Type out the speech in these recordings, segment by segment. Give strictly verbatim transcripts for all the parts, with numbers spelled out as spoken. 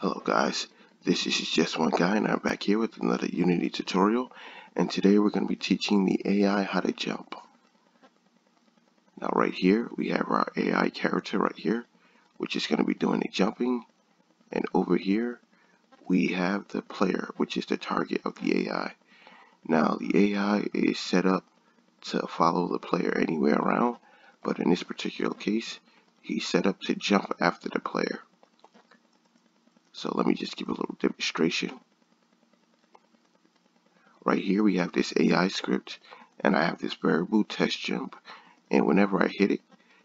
Hello guys, this is ItsJustOneGuy and I'm back here with another Unity tutorial, and today we're going to be teaching the A I how to jump. Now right here we have our A I character right here, which is going to be doing the jumping, and over here we have the player, which is the target of the A I. Now the A I is set up to follow the player anywhere around, but in this particular case he's set up to jump after the player. So let me just give a little demonstration. Right here we have this A I script, and I have this variable test jump, and whenever I hit it,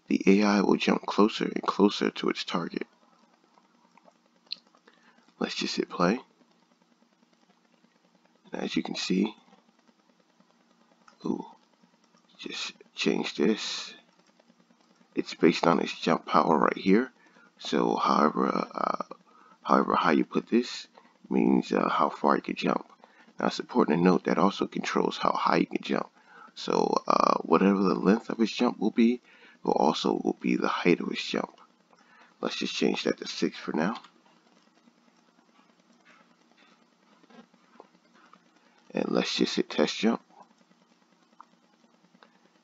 the A I will jump closer and closer to its target. Let's just hit play. And as you can see, ooh, just change this. It's based on its jump power right here. So however uh, However, how you put this means uh, how far you can jump. Now it's important to note that also controls how high you can jump. So uh, whatever the length of his jump will be, will also will be the height of his jump. Let's just change that to six for now. And let's just hit test jump.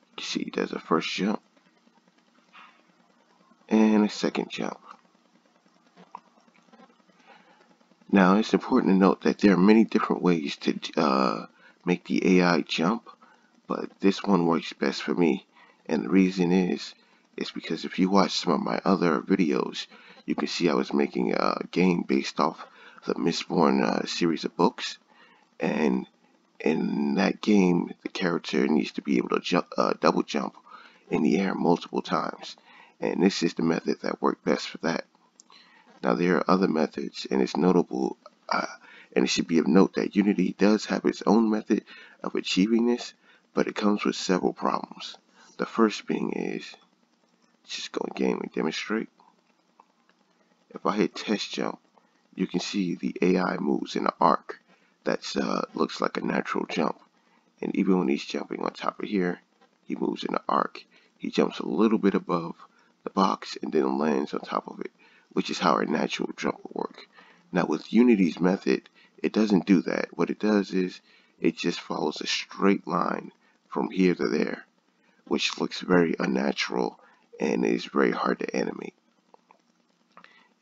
You can see he does a first jump and a second jump. Now it's important to note that there are many different ways to uh, make the A I jump, but this one works best for me, and the reason is is because if you watch some of my other videos, you can see I was making a game based off the Mistborn uh, series of books, and in that game the character needs to be able to jump, uh, double jump in the air multiple times, and this is the method that worked best for that. Now there are other methods, and it's notable, uh, and it should be of note that Unity does have its own method of achieving this, but it comes with several problems. The first being is, let's just go in game and demonstrate. If I hit test jump, you can see the A I moves in an arc that uh, looks like a natural jump, and even when he's jumping on top of here, he moves in an arc. He jumps a little bit above the box and then lands on top of it, which is how our natural jump will work. Now with Unity's method, it doesn't do that. What it does is, it just follows a straight line from here to there, which looks very unnatural and is very hard to animate.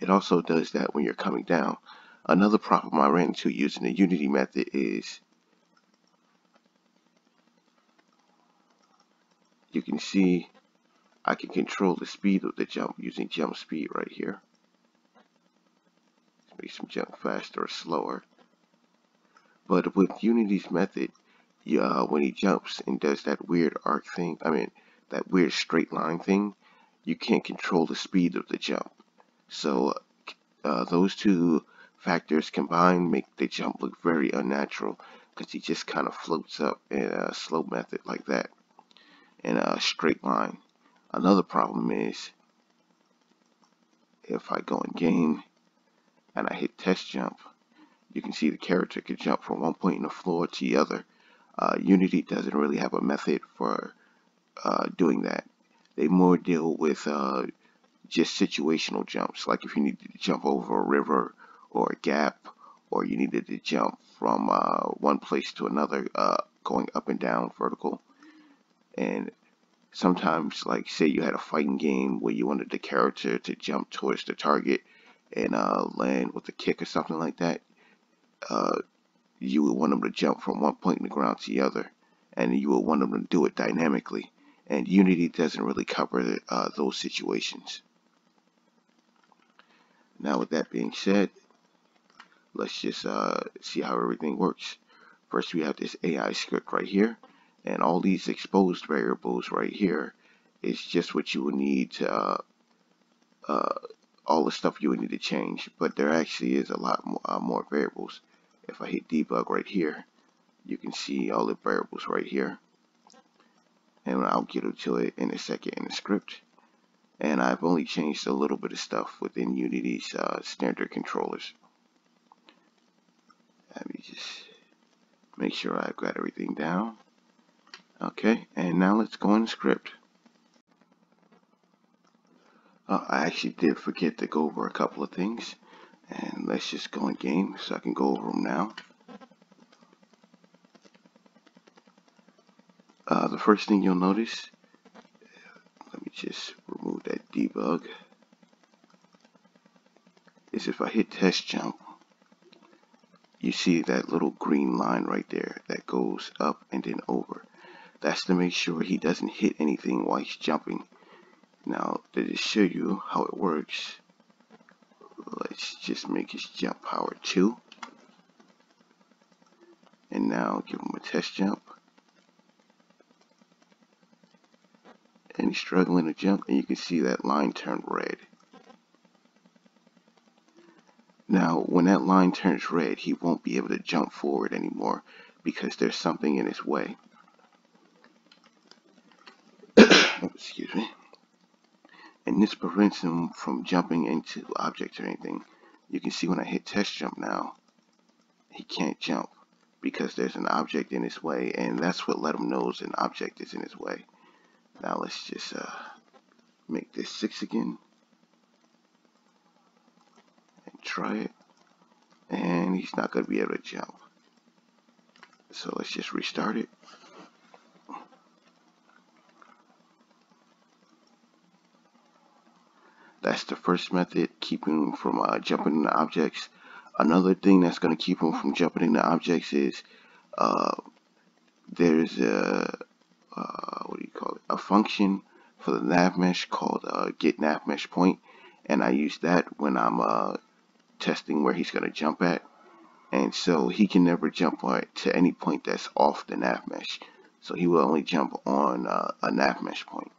It also does that when you're coming down. Another problem I ran into using the Unity method is, you can see I can control the speed of the jump using jump speed right here. Make some jump faster or slower. But with Unity's method, you, uh, when he jumps and does that weird arc thing, I mean that weird straight line thing, you can't control the speed of the jump. So uh, those two factors combined make the jump look very unnatural, because he just kind of floats up in a slow method like that, in a straight line. Another problem is, if I go in game and I hit test jump, you can see the character can jump from one point in the floor to the other. Uh, Unity doesn't really have a method for uh, doing that. They more deal with uh, just situational jumps, like if you needed to jump over a river or a gap, or you needed to jump from uh, one place to another, uh, going up and down vertical. And sometimes, like say you had a fighting game where you wanted the character to jump towards the target and uh, land with a kick or something like that, uh, you would want them to jump from one point in the ground to the other, and you would want them to do it dynamically, and Unity doesn't really cover uh, those situations. Now with that being said, let's just uh, see how everything works. First we have this A I script right here, and all these exposed variables right here is just what you will need to uh, uh, all the stuff you would need to change, but there actually is a lot more, uh, more variables. If I hit debug right here, you can see all the variables right here, and I'll get into it in a second in the script. And I've only changed a little bit of stuff within Unity's uh, standard controllers. Let me just make sure I've got everything down. Okay, and now let's go in the script. Uh, I actually did forget to go over a couple of things, And let's just go in game so I can go over them now. Uh, the first thing you'll notice, let me just remove that debug, is if I hit test jump, you see that little green line right there that goes up and then over. That's to make sure he doesn't hit anything while he's jumping. Now, to just show you how it works, let's just make his jump power two. And now give him a test jump. And he's struggling to jump, and you can see that line turn red. Now, when that line turns red, he won't be able to jump forward anymore because there's something in his way. Excuse me. And this prevents him from jumping into objects or anything. You can see when I hit test jump now, he can't jump because there's an object in his way, and that's what let him know an object is in his way. Now let's just uh, make this six again and try it, and he's not going to be able to jump. So let's just restart it. That's the first method, keeping them from uh, jumping into objects. Another thing that's going to keep them from jumping into objects is uh, there's a uh, what do you call it? A function for the NavMesh called uh, get NavMesh point, and I use that when I'm uh, testing where he's going to jump at, and so he can never jump right to any point that's off the NavMesh. So he will only jump on uh, a NavMesh point.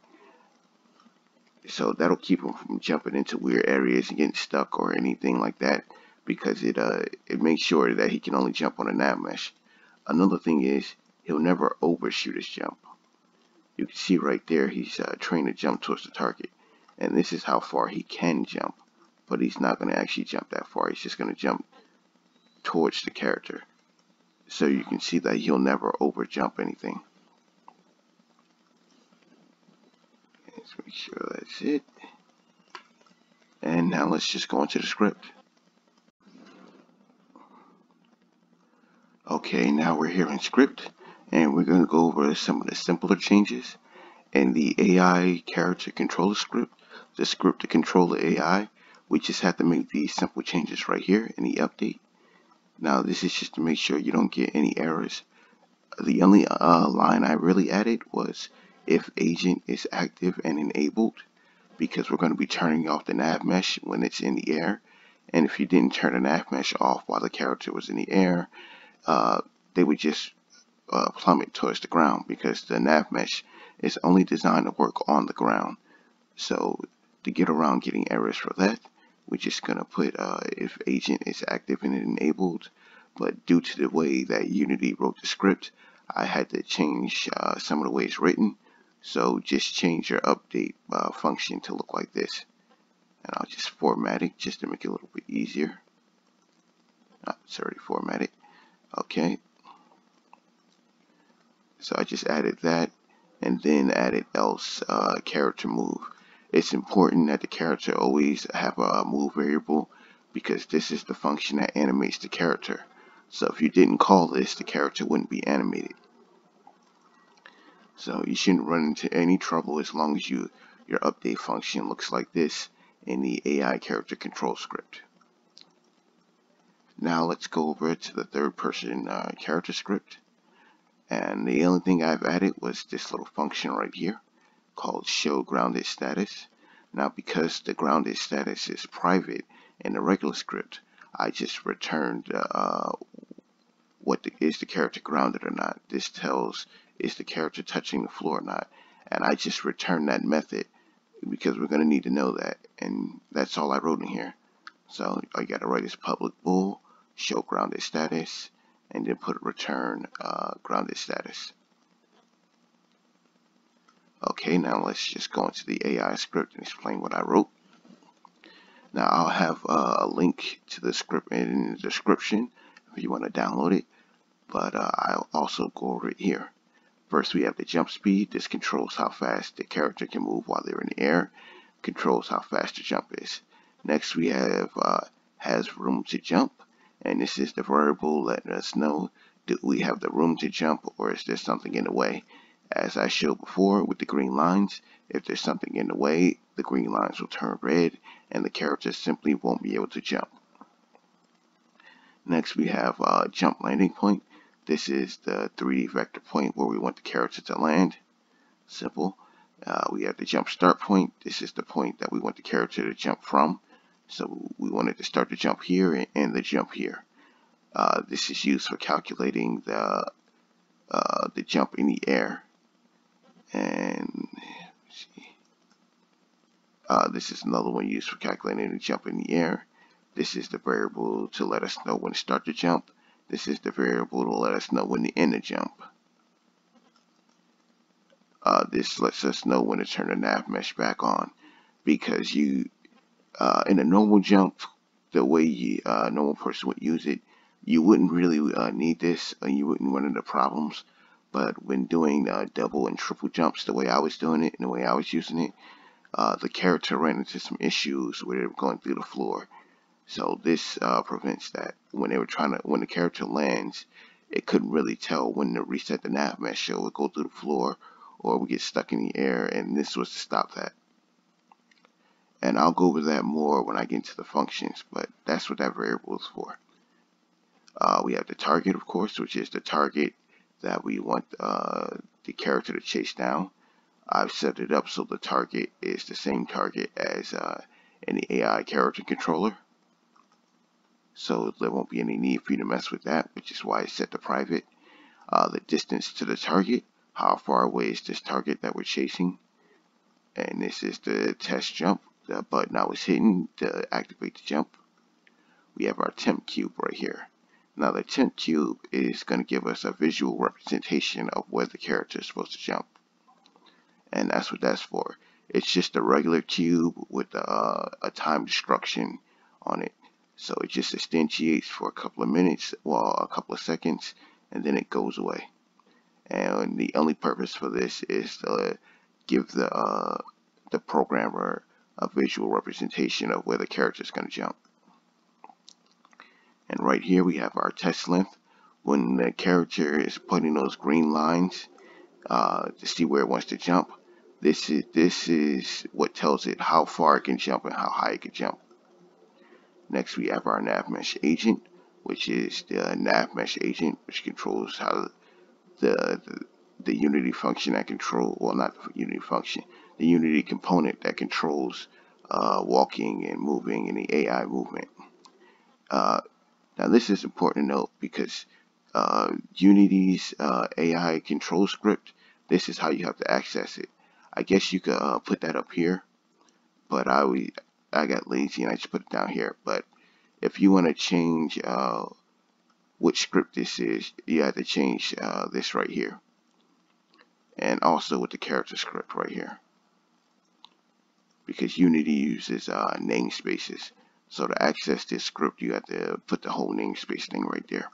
So that'll keep him from jumping into weird areas and getting stuck or anything like that, because it uh it makes sure that he can only jump on a NavMesh. Another thing is he'll never overshoot his jump. You can see right there he's uh, trying to jump towards the target, and this is how far he can jump, but he's not going to actually jump that far. He's just going to jump towards the character. So you can see that he'll never over jump anything. Let's make sure that's it. And now let's just go into the script. Okay, now we're here in script, and we're going to go over some of the simpler changes in the A I character controller script, the script to control the A I. We just have to make these simple changes right here in the update. Now this is just to make sure you don't get any errors. The only uh, line I really added was if agent is active and enabled, because we're going to be turning off the NavMesh when it's in the air, and if you didn't turn the NavMesh off while the character was in the air, uh, they would just uh, plummet towards the ground, because the NavMesh is only designed to work on the ground. So to get around getting errors for that, we're just going to put uh, if agent is active and enabled, but due to the way that Unity wrote the script, I had to change uh, some of the way it's written. So just change your update uh, function to look like this, and I'll just format it just to make it a little bit easier. Oh, it's already formatted. Okay, so I just added that, and then added else uh, character move. It's important that the character always have a move variable, because this is the function that animates the character. So if you didn't call this, the character wouldn't be animated. So you shouldn't run into any trouble as long as you your update function looks like this in the A I character control script. Now let's go over to the third person uh, character script, and the only thing I've added was this little function right here called show grounded status. Now because the grounded status is private in the regular script, I just returned uh, what the, is the character grounded or not. This tells is the character touching the floor or not, and I just return that method because we're going to need to know that, and that's all I wrote in here. So I got to write is public bool show grounded status, and then put return uh, grounded status. Okay, now let's just go into the A I script and explain what I wrote. Now I'll have uh, a link to the script in the description if you want to download it, but uh, I'll also go over it here. First, we have the jump speed. This controls how fast the character can move while they're in the air, controls how fast the jump is. Next, we have uh, has room to jump, and this is the variable letting us know, do we have the room to jump or is there something in the way? As I showed before with the green lines, if there's something in the way, the green lines will turn red and the character simply won't be able to jump. Next we have uh, jump landing point. This is the three D vector point where we want the character to land. Simple. Uh, we have the jump start point. This is the point that we want the character to jump from. So we wanted to start the jump here and end the jump here. Uh, this is used for calculating the, uh, the jump in the air. And let's see. Uh, this is another one used for calculating the jump in the air. This is the variable to let us know when to start the jump. This is the variable to let us know when to end the jump. Uh, this lets us know when to turn the nav mesh back on, because you, uh, in a normal jump, the way you, uh, a normal person would use it, you wouldn't really uh, need this, and you wouldn't run into problems. But when doing uh, double and triple jumps, the way I was doing it and the way I was using it, uh, the character ran into some issues where they were going through the floor. So this uh, prevents that. When they were trying to, when the character lands, it couldn't really tell when to reset the nav mesh. So it would go through the floor, or we get stuck in the air, and this was to stop that. And I'll go over that more when I get into the functions, but that's what that variable is for. Uh, we have the target, of course, which is the target that we want uh, the character to chase down. I've set it up so the target is the same target as uh, any A I character controller. So there won't be any need for you to mess with that, which is why I set the private. Uh, the distance to the target, how far away is this target that we're chasing? And this is the test jump, the button I was hitting to activate the jump. We have our temp cube right here. Now the temp cube is going to give us a visual representation of where the character is supposed to jump. And that's what that's for. It's just a regular cube with a, a time destruction on it. So it just instantiates for a couple of minutes, well, a couple of seconds, and then it goes away. And the only purpose for this is to give the, uh, the programmer a visual representation of where the character is going to jump. And right here we have our test length. When the character is putting those green lines uh, to see where it wants to jump, this is, this is what tells it how far it can jump and how high it can jump. Next we have our NavMesh agent, which is the NavMesh agent, which controls how The, the, the Unity function that control, well not the Unity function, the Unity component that controls uh, walking and moving and the A I movement. Uh, now this is important to note because uh, Unity's uh, A I control script, this is how you have to access it. I guess you could uh, put that up here, but I, always, I got lazy and I just put it down here. But if you want to change uh, which script this is, you have to change uh, this right here, and also with the character script right here, because Unity uses uh, namespaces. So to access this script, you have to put the whole namespace thing right there.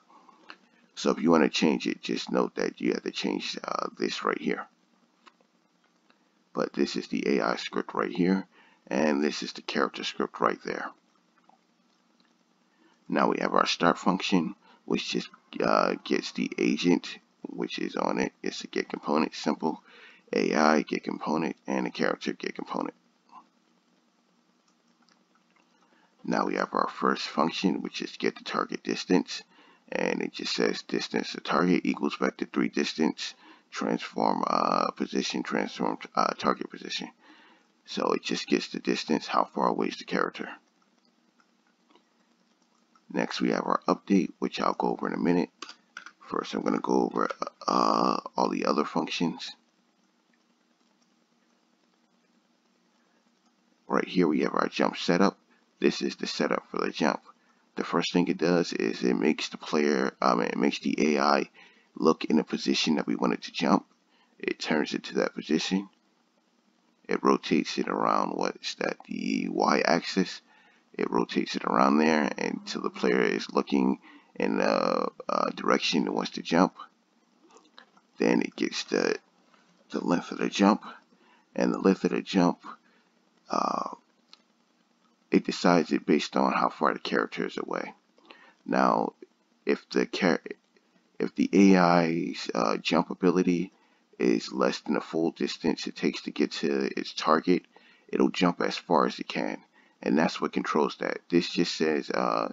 So if you want to change it, just note that you have to change uh, this right here. But this is the A I script right here, and this is the character script right there. Now we have our start function, which just uh, gets the agent, which is on it. It's a get component, simple, A I get component, and a character get component. Now we have our first function, which is get the target distance, and it just says distance to target equals vector three distance transform uh, position transform uh, target position. So it just gets the distance, how far away is the character. Next we have our update, which I'll go over in a minute. First I'm going to go over uh, all the other functions. Right here we have our jump setup. This is the setup for the jump. The first thing it does is it makes the player, um, it makes the A I look in a position that we want it to jump. It turns it to that position. It rotates it around, what is that, the y-axis. It rotates it around there until the player is looking in the uh, direction it wants to jump. Then it gets the, the length of the jump, and the length of the jump uh, it decides it based on how far the character is away. Now, if the char if the A I's uh, jump ability is less than the full distance it takes to get to its target, it'll jump as far as it can, and that's what controls that. This just says uh,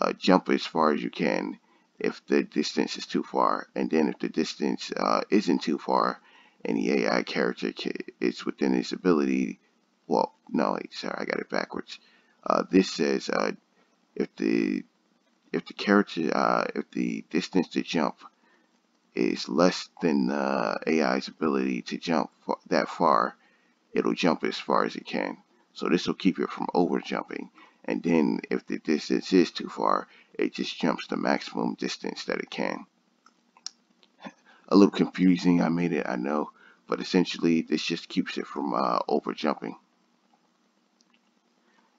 uh, jump as far as you can if the distance is too far, and then if the distance uh, isn't too far, and the A I character is within its ability. Well, no, sorry, I got it backwards. Uh, this says uh, if the if the character uh, if the distance to jump is less than uh, A I's ability to jump that far, it'll jump as far as it can. So this will keep it from over jumping. And then if the distance is too far, it just jumps the maximum distance that it can. A little confusing, I made it, I know, but essentially this just keeps it from uh, over jumping.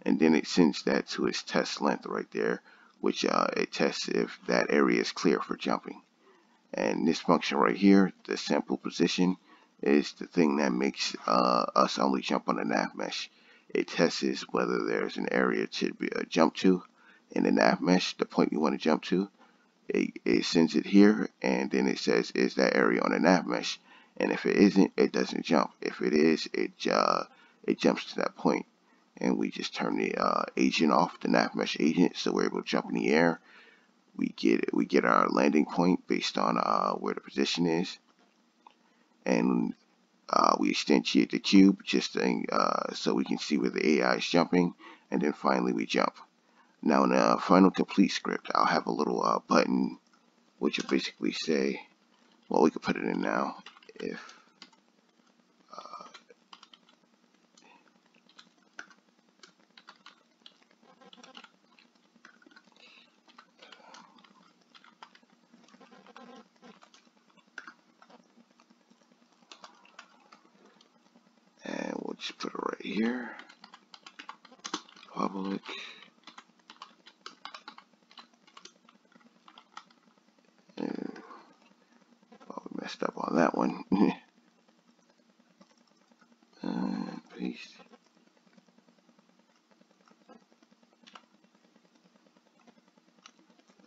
And then it sends that to its test length right there, which uh, it tests if that area is clear for jumping. And this function right here, the sample position, is the thing that makes uh, us only jump on the nav mesh. It tests whether there's an area to be uh, jump to in the nav mesh, the point you want to jump to. It, it sends it here, and then it says, is that area on the nav mesh? And if it isn't, it doesn't jump. If it is, it uh, it jumps to that point. And we just turn the uh, agent off, the nav mesh agent, so we're able to jump in the air. We get we get our landing point based on uh, where the position is, and uh, we instantiate the cube just to, uh, so we can see where the A I is jumping, and then finally we jump. Now in the final complete script, I'll have a little uh, button which will basically say, well, we could put it in now if uh, and we'll just put it right here, public. Up on that one. uh, paste.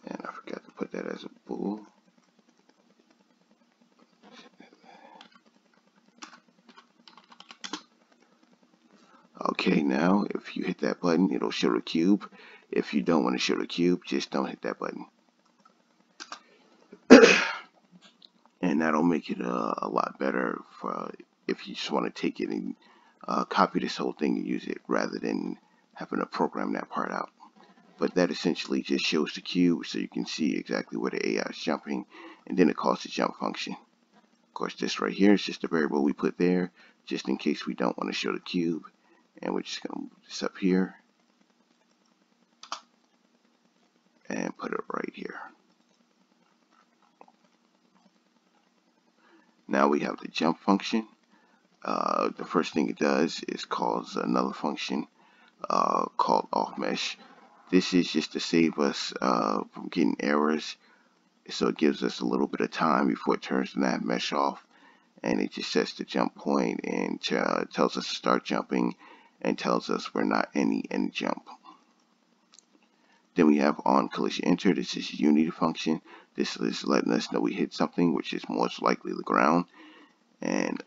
And I forgot to put that as a bool. Okay, now if you hit that button, it'll show the cube. If you don't want to show the cube, just don't hit that button. And that'll make it a, a lot better for uh, if you just want to take it and uh, copy this whole thing and use it rather than having to program that part out. But that essentially just shows the cube so you can see exactly where the A I is jumping, and then it calls the jump function. Of course, this right here is just a variable we put there just in case we don't want to show the cube, and we're just going to move this up here and put it right here. Now we have the jump function. Uh, the first thing it does is calls another function uh, called off mesh. This is just to save us uh, from getting errors. So it gives us a little bit of time before it turns the nav mesh off. And it just sets the jump point and uh, tells us to start jumping and tells us we're not in the end jump. Then we have on collision enter. This is Unity function. This is letting us know we hit something, which is most likely the ground. And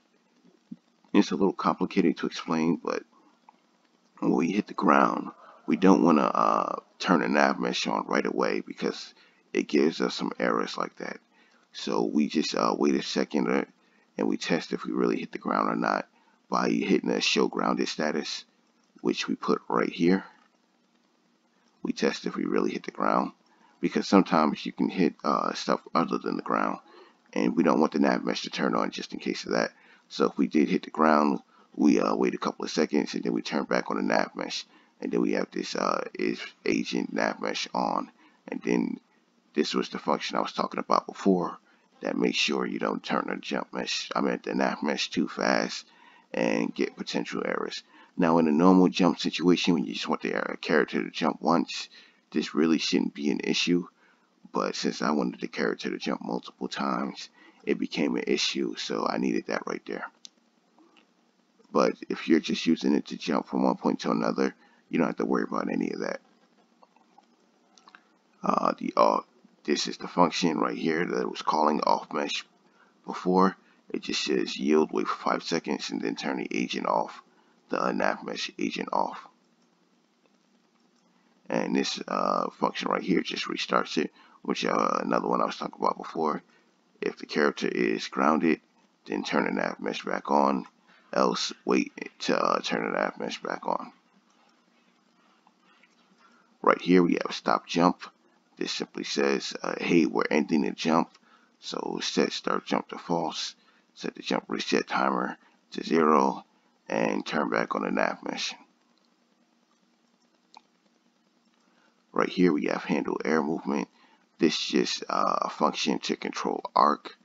it's a little complicated to explain, but when we hit the ground, we don't want to uh, turn the nav mesh on right away because it gives us some errors like that. So we just uh, wait a second or, and we test if we really hit the ground or not by hitting a show grounded status, which we put right here. We test if we really hit the ground, because sometimes you can hit uh, stuff other than the ground, and we don't want the nav mesh to turn on just in case of that. So if we did hit the ground, we uh, wait a couple of seconds and then we turn back on the nav mesh, and then we have this uh, is agent nav mesh on. And then this was the function I was talking about before that makes sure you don't turn the jump mesh, I meant the nav mesh too fast and get potential errors. Now in a normal jump situation, when you just want the character to jump once, this really shouldn't be an issue. But since I wanted the character to jump multiple times, it became an issue, so I needed that right there. But if you're just using it to jump from one point to another, You don't have to worry about any of that. Uh, the off, this is the function right here that was calling off mesh before. It just says yield, wait for five seconds, and then turn the agent off, the NavMesh agent off. And this uh, function right here just restarts it, which uh, another one I was talking about before. If the character is grounded, then turn the NavMesh back on. Else, wait to uh, turn the NavMesh back on. Right here, we have stop jump. This simply says, uh, hey, we're ending the jump. So set start jump to false, set the jump reset timer to zero, and turn back on the NavMesh. Right here, we have handle air movement. This is uh, a function to control arc.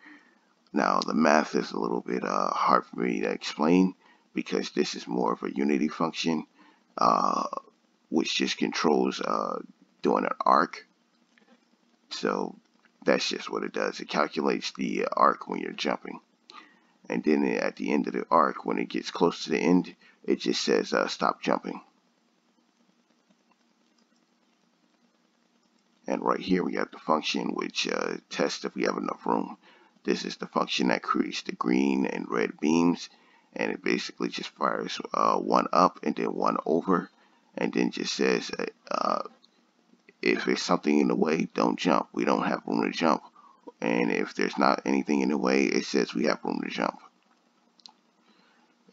Now, the math is a little bit uh, hard for me to explain because this is more of a Unity function, uh, which just controls uh, doing an arc. So that's just what it does. It calculates the arc when you're jumping. And then at the end of the arc, when it gets close to the end, it just says uh, stop jumping. And right here we have the function which uh, tests if we have enough room. This is the function that creates the green and red beams, and it basically just fires uh, one up and then one over, and then just says uh, if there's something in the way, don't jump. We don't have room to jump. And if there's not anything in the way, it says we have room to jump.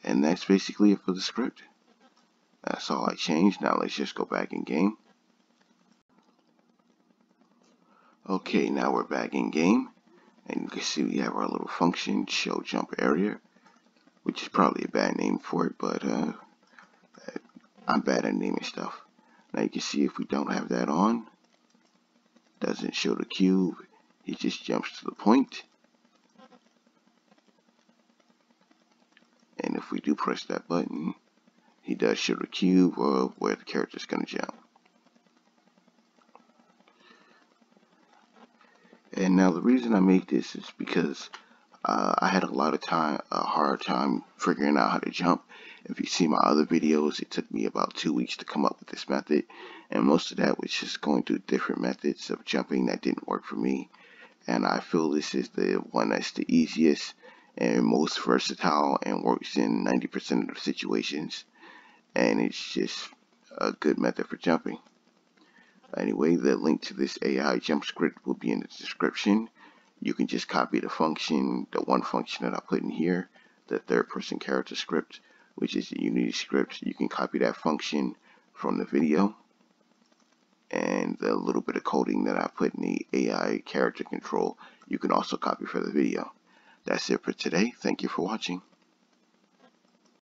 And that's basically it for the script. That's all I changed. Now let's just go back in game. Okay, now we're back in game, and you can see we have our little function, show jump area, which is probably a bad name for it, but uh, I'm bad at naming stuff. Now you can see if we don't have that on, doesn't show the cube, he just jumps to the point. And if we do press that button, he does show the cube of where the character is going to jump. And now the reason I made this is because uh, I had a lot of time, a hard time figuring out how to jump. If you see my other videos, it took me about two weeks to come up with this method. And most of that was just going through different methods of jumping that didn't work for me. And I feel this is the one that's the easiest and most versatile and works in ninety percent of the situations. And it's just a good method for jumping. Anyway, the link to this A I jump script will be in the description. You can just copy the function, the one function that I put in here, the third person character script, which is the Unity script. You can copy that function from the video and the little bit of coding that I put in the A I character control. You can also copy for the video. That's it for today. Thank you for watching.